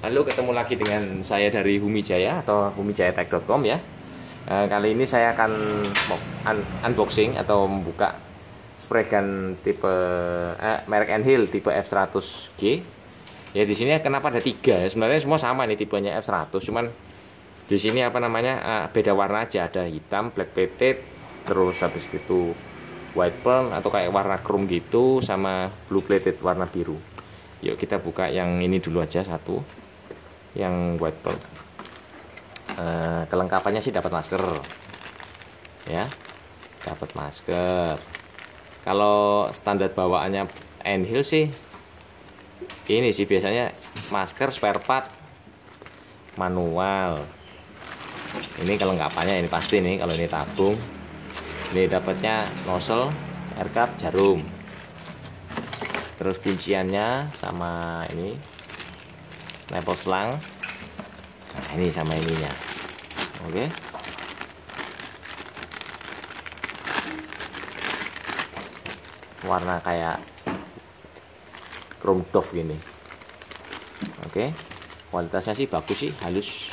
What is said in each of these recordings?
Halo, ketemu lagi dengan saya dari Humijaya atau Humijayatech.com ya. Kali ini saya akan unboxing atau membuka spraygun tipe merek Einhell tipe F100G. Ya di sini kenapa ada 3? Sebenarnya semua sama nih tipenya F100, cuman di sini apa namanya beda warna aja, ada hitam, black plated, terus habis gitu white pearl atau kayak warna chrome gitu sama blue plated warna biru. Yuk kita buka yang ini dulu aja satu, yang white pearl. Kelengkapannya sih dapat masker ya, dapat masker. Kalau standar bawaannya Einhell sih ini sih biasanya masker, spare part, manual. Ini kelengkapannya, ini pasti nih. Kalau ini tabung, ini dapatnya nozzle, air cup, jarum, terus kunciannya sama ini level selang. Nah ini sama ininya. Oke, warna kayak chrome dove gini. Oke, kualitasnya sih bagus sih, halus.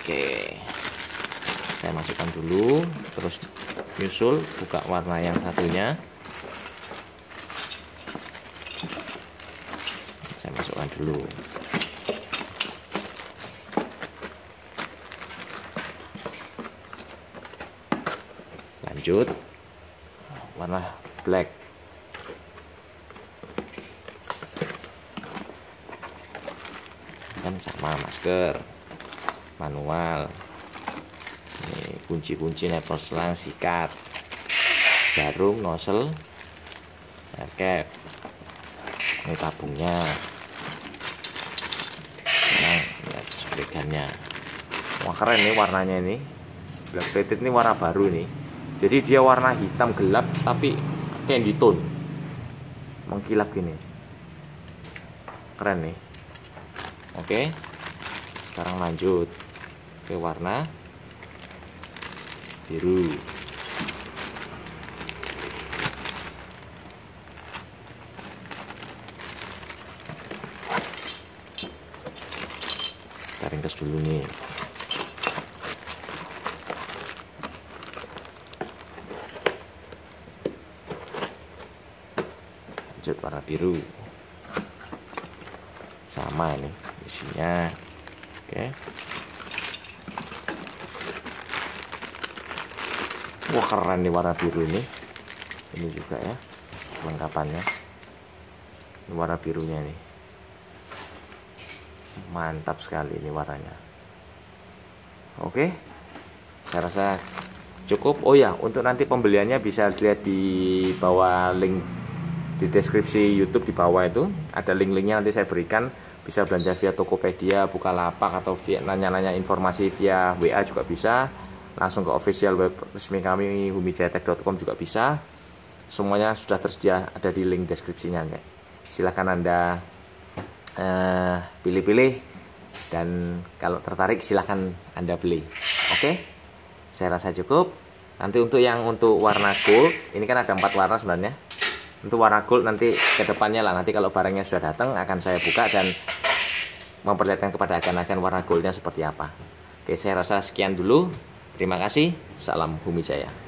Oke, saya masukkan dulu, terus nyusul, buka warna yang satunya. Saya masukkan dulu. Lanjut, warna black. Kan sama masker. Manual, ini kunci-kunci, nepel selang, sikat, jarum, nozzle, cap, ini tabungnya, nah, lihat spraygunnya, wah keren nih warnanya ini, black plated ini warna baru nih, jadi dia warna hitam gelap tapi candy tone, mengkilap gini, keren nih, oke, sekarang lanjut ke warna biru. Kita ringkas dulu nih. Lanjut warna biru. Sama nih isinya. Oke. Wah keren nih warna biru ini. Ini juga ya kelengkapannya. Ini warna birunya nih. Mantap sekali ini warnanya. Oke. Saya rasa cukup. Oh ya, untuk nanti pembeliannya bisa lihat di bawah link di deskripsi YouTube di bawah itu. Ada link-linknya nanti saya berikan. Bisa belanja via Tokopedia, Bukalapak, atau via nanya-nanya informasi via WA juga bisa. Langsung ke official web resmi kami humijayatech.com juga bisa. Semuanya sudah tersedia ada di link deskripsinya. Silahkan Anda pilih-pilih dan kalau tertarik silahkan Anda beli. Oke, saya rasa cukup. Nanti untuk warna gold, ini kan ada 4 warna sebenarnya. Untuk warna gold nanti ke depannya lah, nanti kalau barangnya sudah datang akan saya buka dan memperlihatkan kepada akan warna goldnya seperti apa. Oke, saya rasa sekian dulu. Terima kasih. Salam Humijaya.